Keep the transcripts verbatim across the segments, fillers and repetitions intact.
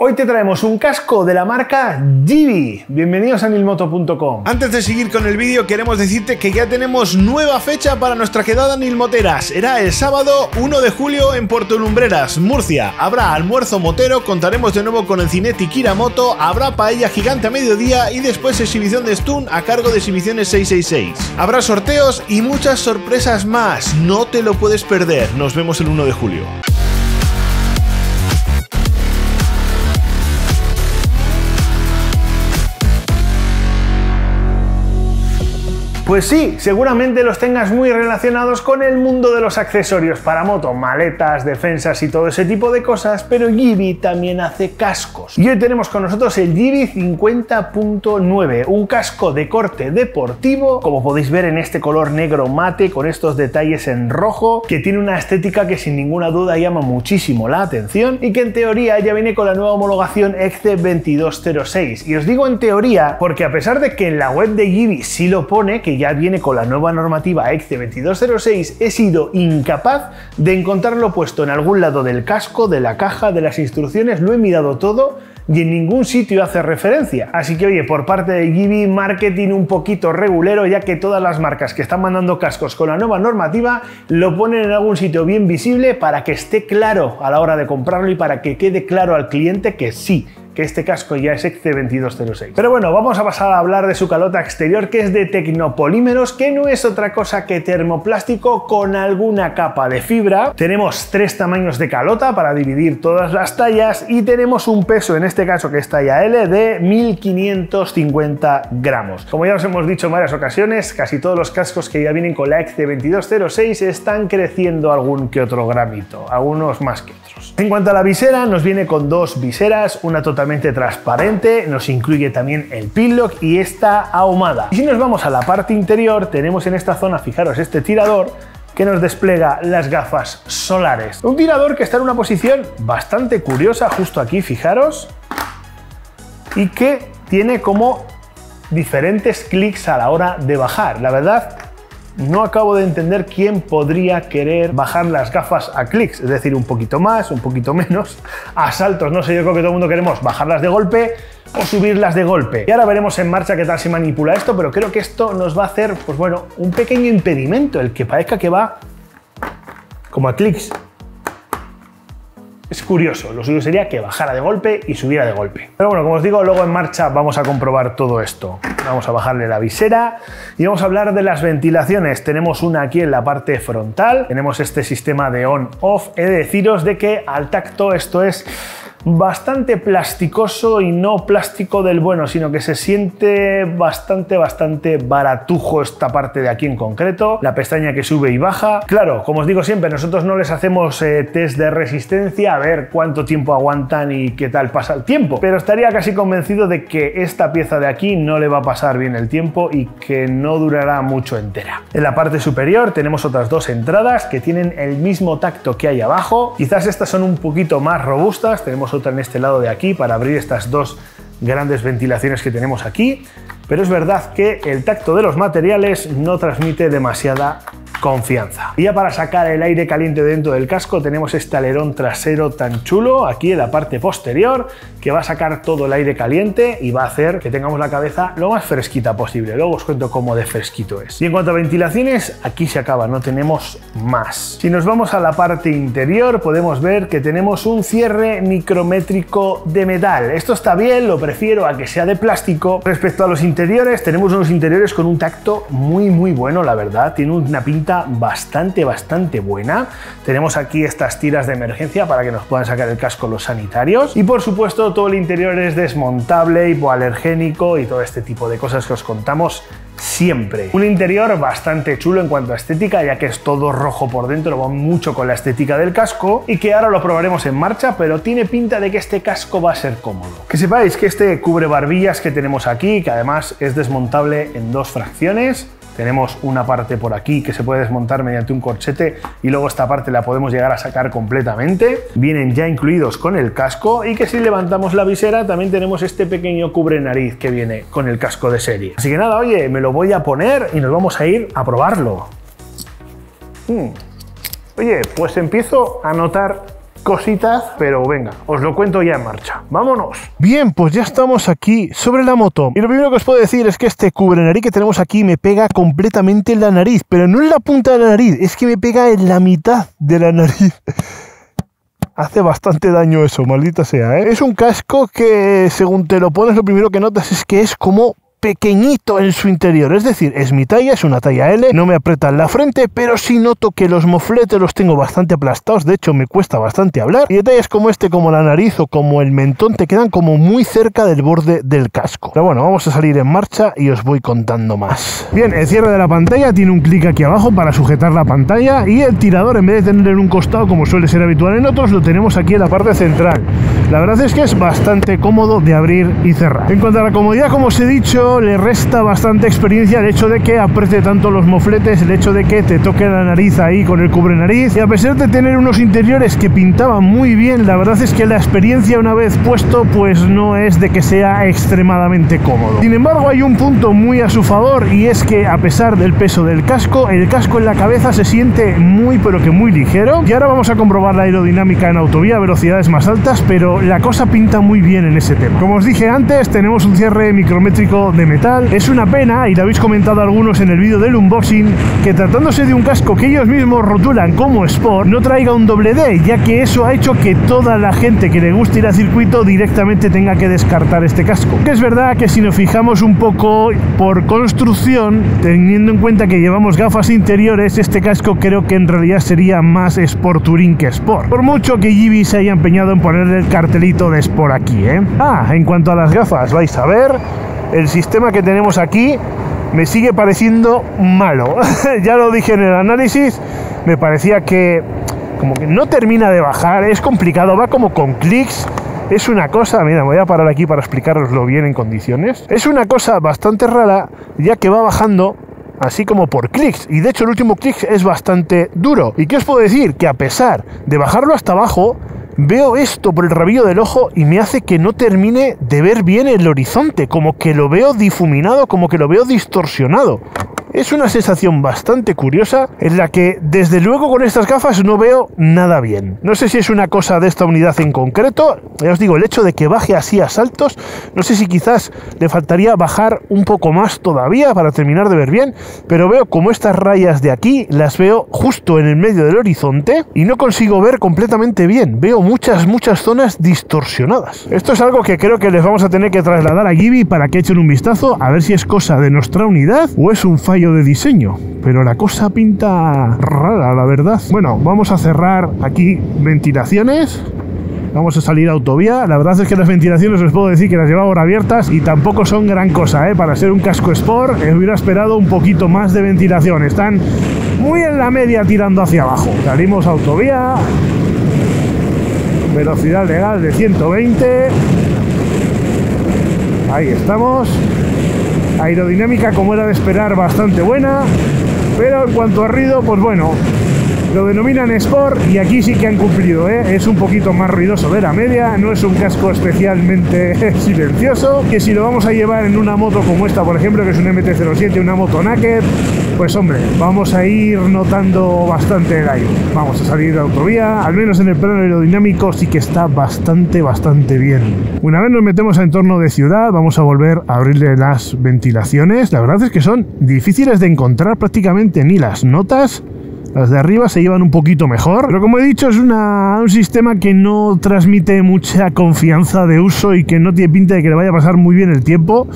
Hoy te traemos un casco de la marca Givi. Bienvenidos a Nilmoto punto com. Antes de seguir con el vídeo, queremos decirte que ya tenemos nueva fecha para nuestra quedada nilmotera. Será el sábado uno de julio en Puerto Lumbreras, Murcia. Habrá almuerzo motero, contaremos de nuevo con el cineti Kira Moto, habrá paella gigante a mediodía y después exhibición de Stun a cargo de exhibiciones seiscientos sesenta y seis. Habrá sorteos y muchas sorpresas más. No te lo puedes perder. Nos vemos el uno de julio. Pues sí, seguramente los tengas muy relacionados con el mundo de los accesorios para moto, maletas, defensas y todo ese tipo de cosas, pero Givi también hace cascos. Y hoy tenemos con nosotros el Givi cincuenta punto nueve, un casco de corte deportivo, como podéis ver en este color negro mate con estos detalles en rojo, que tiene una estética que sin ninguna duda llama muchísimo la atención y que en teoría ya viene con la nueva homologación E C E veintidós cero seis. Y os digo en teoría porque a pesar de que en la web de Givi sí lo pone, que ya viene con la nueva normativa E C E veintidós cero seis, he sido incapaz de encontrarlo puesto en algún lado del casco, de la caja, de las instrucciones. Lo he mirado todo y en ningún sitio hace referencia. Así que oye, por parte de Givi, marketing un poquito regulero, ya que todas las marcas que están mandando cascos con la nueva normativa lo ponen en algún sitio bien visible para que esté claro a la hora de comprarlo y para que quede claro al cliente que sí, que este casco ya es E C E veintidós cero seis. Pero bueno, vamos a pasar a hablar de su calota exterior, que es de tecnopolímeros, que no es otra cosa que termoplástico con alguna capa de fibra. Tenemos tres tamaños de calota para dividir todas las tallas y tenemos un peso, en este caso que es talla L, de mil quinientos cincuenta gramos. Como ya os hemos dicho en varias ocasiones, casi todos los cascos que ya vienen con la E C E veintidós cero seis están creciendo algún que otro gramito, algunos más que otros. En cuanto a la visera, nos viene con dos viseras, una totalmente transparente, nos incluye también el pinlock y esta ahumada. Y si nos vamos a la parte interior, tenemos en esta zona, fijaros, este tirador que nos despliega las gafas solares. Un tirador que está en una posición bastante curiosa, justo aquí, fijaros, y que tiene como diferentes clics a la hora de bajar. La verdad, no acabo de entender quién podría querer bajar las gafas a clics, es decir, un poquito más, un poquito menos, a saltos, no sé, yo creo que todo el mundo queremos bajarlas de golpe o subirlas de golpe. Y ahora veremos en marcha qué tal se manipula esto, pero creo que esto nos va a hacer, pues bueno, un pequeño impedimento, el que parezca que va como a clics. Es curioso, lo suyo sería que bajara de golpe y subiera de golpe. Pero bueno, como os digo, luego en marcha vamos a comprobar todo esto. Vamos a bajarle la visera y vamos a hablar de las ventilaciones. Tenemos una aquí en la parte frontal, tenemos este sistema de on-off. He de deciros de que al tacto esto es bastante plasticoso y no plástico del bueno, sino que se siente bastante, bastante baratujo esta parte de aquí en concreto, la pestaña que sube y baja. Claro, como os digo siempre, nosotros no les hacemos eh, test de resistencia a ver cuánto tiempo aguantan y qué tal pasa el tiempo, pero estaría casi convencido de que esta pieza de aquí no le va a pasar bien el tiempo y que no durará mucho entera. En la parte superior tenemos otras dos entradas que tienen el mismo tacto que hay abajo, quizás estas son un poquito más robustas, tenemos otra en este lado de aquí para abrir estas dos grandes ventilaciones que tenemos aquí, pero es verdad que el tacto de los materiales no transmite demasiada confianza. Y ya para sacar el aire caliente dentro del casco tenemos este alerón trasero tan chulo aquí en la parte posterior que va a sacar todo el aire caliente y va a hacer que tengamos la cabeza lo más fresquita posible. Luego os cuento cómo de fresquito es. Y en cuanto a ventilaciones, aquí se acaba, no tenemos más. Si nos vamos a la parte interior podemos ver que tenemos un cierre micrométrico de metal. Esto está bien, lo prefiero a que sea de plástico. Respecto a los interiores, tenemos unos interiores con un tacto muy muy bueno, la verdad, tiene una pinta bastante bastante buena. Tenemos aquí estas tiras de emergencia para que nos puedan sacar el casco los sanitarios y por supuesto todo el interior es desmontable, hipoalergénico y todo este tipo de cosas que os contamos siempre. Un interior bastante chulo en cuanto a estética, ya que es todo rojo por dentro, va mucho con la estética del casco y que ahora lo probaremos en marcha, pero tiene pinta de que este casco va a ser cómodo. Que sepáis que este cubre barbillas que tenemos aquí, que además es desmontable en dos fracciones. Tenemos una parte por aquí que se puede desmontar mediante un corchete y luego esta parte la podemos llegar a sacar completamente. Vienen ya incluidos con el casco y que si levantamos la visera también tenemos este pequeño cubre nariz que viene con el casco de serie. Así que nada, oye, me lo voy a poner y nos vamos a ir a probarlo. Mm. Oye, pues empiezo a notar cositas, pero venga, os lo cuento ya en marcha. ¡Vámonos! Bien, pues ya estamos aquí sobre la moto. Y lo primero que os puedo decir es que este cubre nariz que tenemos aquí me pega completamente en la nariz, pero no en la punta de la nariz, es que me pega en la mitad de la nariz. Hace bastante daño eso, maldita sea, ¿eh? Es un casco que, según te lo pones, lo primero que notas es que es como pequeñito en su interior, es decir, es mi talla, es una talla L, no me aprieta en la frente, pero sí noto que los mofletes los tengo bastante aplastados, de hecho me cuesta bastante hablar, y detalles como este, como la nariz o como el mentón, te quedan como muy cerca del borde del casco. Pero bueno, vamos a salir en marcha y os voy contando más. Bien, el cierre de la pantalla tiene un clic aquí abajo para sujetar la pantalla, y el tirador, en vez de tenerlo en un costado como suele ser habitual en otros, lo tenemos aquí en la parte central. La verdad es que es bastante cómodo de abrir y cerrar. En cuanto a la comodidad, como os he dicho, le resta bastante experiencia el hecho de que apriete tanto los mofletes, el hecho de que te toque la nariz ahí con el cubre nariz, y a pesar de tener unos interiores que pintaban muy bien, la verdad es que la experiencia una vez puesto pues no es de que sea extremadamente cómodo. Sin embargo, hay un punto muy a su favor, y es que a pesar del peso del casco, el casco en la cabeza se siente muy pero que muy ligero, y ahora vamos a comprobar la aerodinámica en autovía a velocidades más altas, pero la cosa pinta muy bien en ese tema. Como os dije antes, tenemos un cierre micrométrico de metal. Es una pena, y lo habéis comentado algunos en el vídeo del unboxing, que tratándose de un casco que ellos mismos rotulan como Sport, no traiga un doble D, ya que eso ha hecho que toda la gente que le guste ir a circuito directamente tenga que descartar este casco. Que es verdad que si nos fijamos un poco por construcción, teniendo en cuenta que llevamos gafas interiores, este casco creo que en realidad sería más Sport Touring que Sport, por mucho que Givi se haya empeñado en ponerle el cartelito de Sport aquí, ¿eh? Ah, en cuanto a las gafas, vais a ver, el sistema que tenemos aquí me sigue pareciendo malo. Ya lo dije en el análisis, me parecía que como que no termina de bajar, es complicado, va como con clics. Es una cosa, mira, me voy a parar aquí para explicaroslo bien en condiciones. Es una cosa bastante rara, ya que va bajando así como por clics, y de hecho el último clic es bastante duro. ¿Y qué os puedo decir? Que a pesar de bajarlo hasta abajo, veo esto por el rabillo del ojo y me hace que no termine de ver bien el horizonte, como que lo veo difuminado, como que lo veo distorsionado. Es una sensación bastante curiosa en la que, desde luego, con estas gafas no veo nada bien. No sé si es una cosa de esta unidad en concreto, ya os digo, el hecho de que baje así a saltos, no sé si quizás le faltaría bajar un poco más todavía para terminar de ver bien, pero veo como estas rayas de aquí las veo justo en el medio del horizonte y no consigo ver completamente bien, veo muchas, muchas zonas distorsionadas. Esto es algo que creo que les vamos a tener que trasladar a Givi para que echen un vistazo a ver si es cosa de nuestra unidad o es un fallo de diseño, pero la cosa pinta rara, la verdad. Bueno, vamos a cerrar aquí ventilaciones, vamos a salir a autovía. La verdad es que las ventilaciones os puedo decir que las llevo ahora abiertas y tampoco son gran cosa, ¿eh? Para ser un casco Sport hubiera esperado un poquito más de ventilación, están muy en la media tirando hacia abajo. Salimos a autovía, velocidad legal de ciento veinte, ahí estamos. Aerodinámica, como era de esperar, bastante buena, pero en cuanto a ruido, pues bueno, lo denominan Sport y aquí sí que han cumplido, ¿eh? Es un poquito más ruidoso de la media, no es un casco especialmente silencioso, que si lo vamos a llevar en una moto como esta, por ejemplo, que es un M T cero siete, una moto naked, pues hombre, vamos a ir notando bastante el aire. Vamos a salir de autovía, al menos en el plano aerodinámico sí que está bastante, bastante bien. Una vez nos metemos a entorno de ciudad, vamos a volver a abrirle las ventilaciones. La verdad es que son difíciles de encontrar prácticamente, ni las notas. Las de arriba se llevan un poquito mejor, pero como he dicho, es una, un sistema que no transmite mucha confianza de uso y que no tiene pinta de que le vaya a pasar muy bien el tiempo,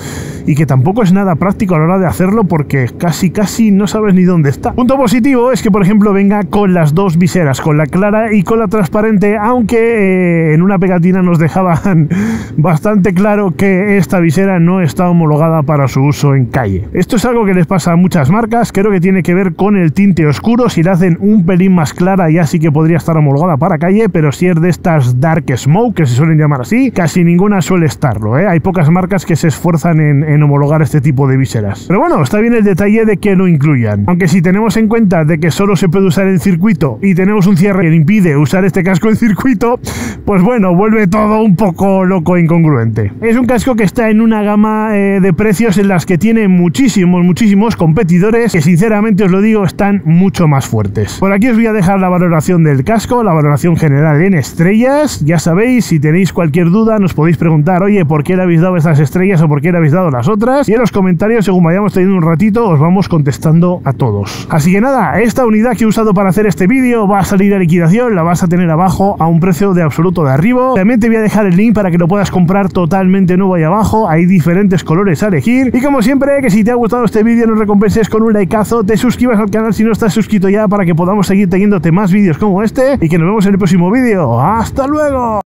y que tampoco es nada práctico a la hora de hacerlo porque casi casi no sabes ni dónde está. Punto positivo es que, por ejemplo, venga con las dos viseras, con la clara y con la transparente, aunque eh, en una pegatina nos dejaban bastante claro que esta visera no está homologada para su uso en calle. Esto es algo que les pasa a muchas marcas, creo que tiene que ver con el tinte oscuro. Si la hacen un pelín más clara ya sí que podría estar homologada para calle, pero si es de estas Dark Smoke, que se suelen llamar así, casi ninguna suele estarlo, ¿eh? Hay pocas marcas que se esfuerzan en, en homologar este tipo de viseras. Pero bueno, está bien el detalle de que lo incluyan, aunque si tenemos en cuenta de que solo se puede usar en circuito y tenemos un cierre que impide usar este casco en circuito, pues bueno, vuelve todo un poco loco e incongruente. Es un casco que está en una gama eh, de precios en las que tiene muchísimos, muchísimos competidores que, sinceramente os lo digo, están mucho más fuertes. fuertes. Por aquí os voy a dejar la valoración del casco, la valoración general en estrellas. Ya sabéis, si tenéis cualquier duda nos podéis preguntar, oye, ¿por qué le habéis dado estas estrellas o por qué le habéis dado las otras? Y en los comentarios, según vayamos teniendo un ratito, os vamos contestando a todos. Así que nada, esta unidad que he usado para hacer este vídeo va a salir a liquidación, la vas a tener abajo a un precio de absoluto de arribo. También te voy a dejar el link para que lo puedas comprar totalmente nuevo ahí abajo, hay diferentes colores a elegir. Y como siempre, que si te ha gustado este vídeo nos recompenses con un likeazo, te suscribas al canal si no estás suscrito ya para que podamos seguir teniéndote más vídeos como este, y que nos vemos en el próximo vídeo. ¡Hasta luego!